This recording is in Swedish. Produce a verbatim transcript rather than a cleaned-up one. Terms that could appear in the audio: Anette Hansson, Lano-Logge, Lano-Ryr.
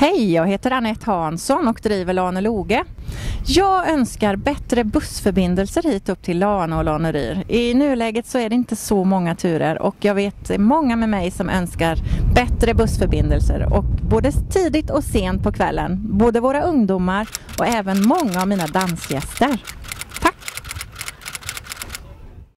Hej, jag heter Anette Hansson och driver Lano-Logge. Jag önskar bättre bussförbindelser hit upp till Lano och Lano-Ryr. I nuläget så är det inte så många turer och jag vet många med mig som önskar bättre bussförbindelser. Och både tidigt och sent på kvällen, både våra ungdomar och även många av mina dansgäster.